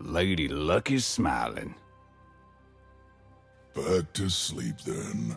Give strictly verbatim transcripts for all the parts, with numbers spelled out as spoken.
Lady Luck is smiling. Back to sleep then.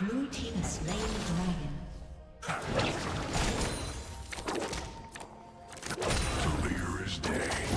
Blue team has slain the dragon. The leader is dead.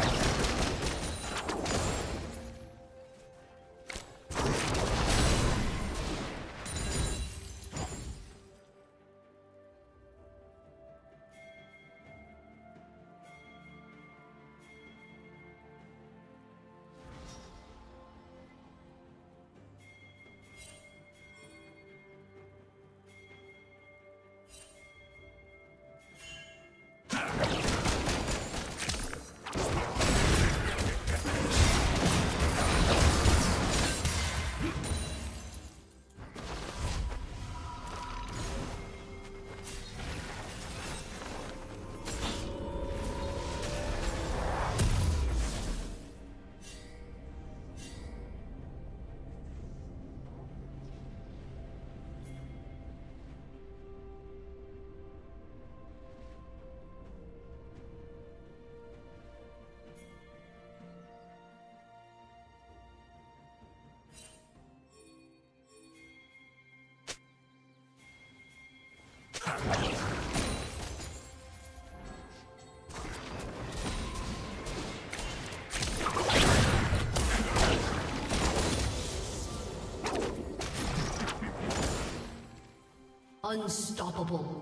Unstoppable.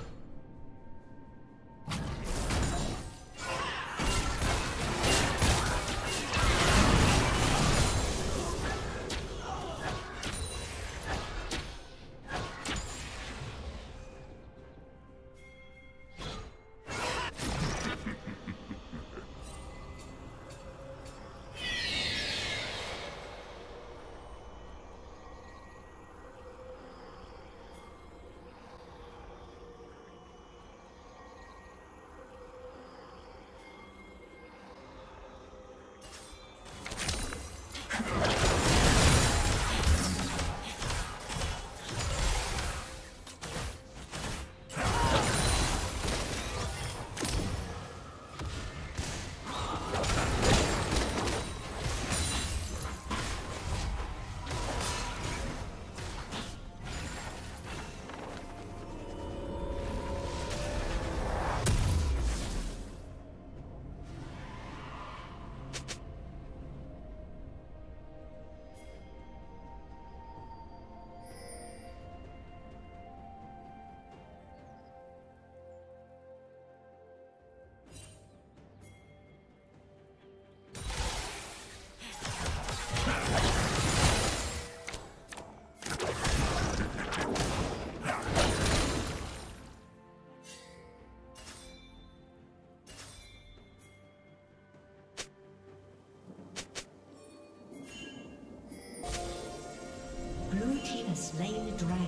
Slain the dragon.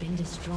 Been destroyed.